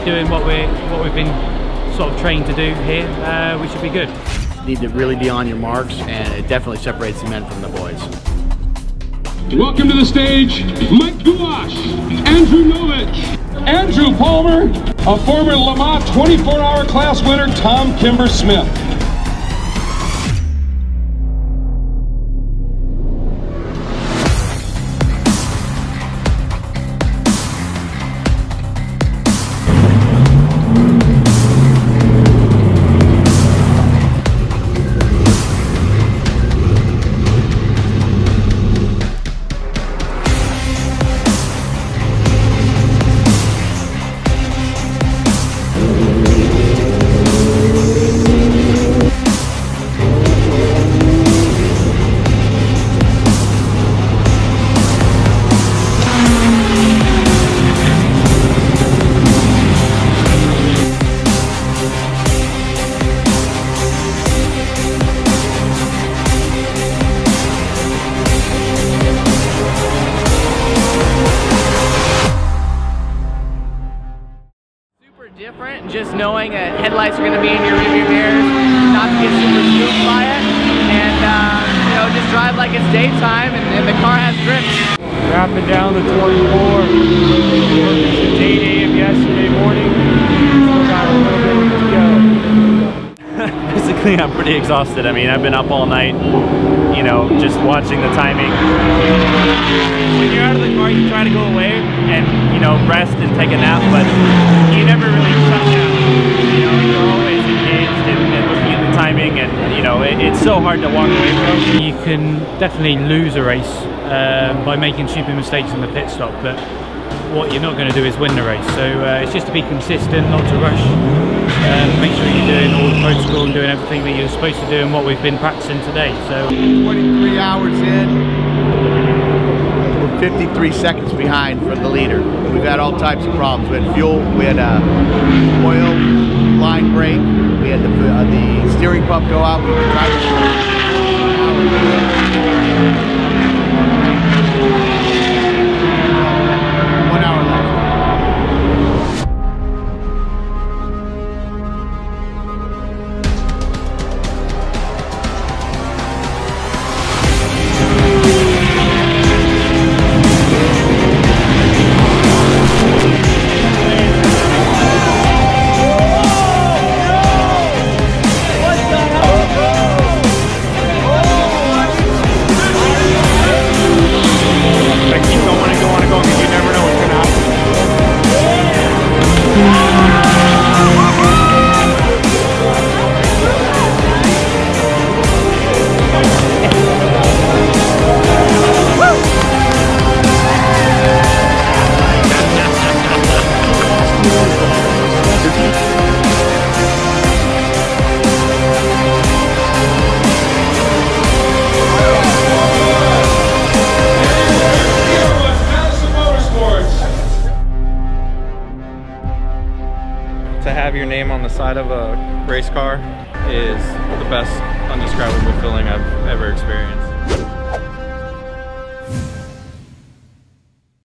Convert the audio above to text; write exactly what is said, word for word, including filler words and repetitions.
we're doing what we what we've been sort of trained to do here, uh, we should be good. Need to really be on your marks, and it definitely separates the men from the boys. Welcome to the stage, Mike Guasch, Andrew Novich, Andrew Palmer, a former Le Mans twenty-four hour class winner, Tom Kimber-Smith. Different, just knowing that headlights are going to be in your rearview mirrors, not to get super spooked by it, and uh, you know, just drive like it's daytime, and, and the car has drift. Wrapping down the twenty-four, the day of yesterday morning, still got a little bit to go. Physically, I'm pretty exhausted. I mean, I've been up all night, you know, just watching the timing. When you're out of the car, you try to go away and, you know, rest and take a nap, but you never really shut down, you know, you're always engaged in, in looking at the timing, and you know, it, it's so hard to walk away from. You can definitely lose a race um, by making stupid mistakes in the pit stop, but what you're not going to do is win the race, so uh, it's just to be consistent, not to rush, and um, make sure you're doing all the protocol and doing everything that you're supposed to do and what we've been practicing today. So twenty-three hours in, fifty-three seconds behind from the leader. We've had all types of problems. We had fuel, we had uh, oil, line brake, we had the, uh, the steering pump go out. We've been driving for one hour . Your name on the side of a race car is the best undescribable feeling I've ever experienced.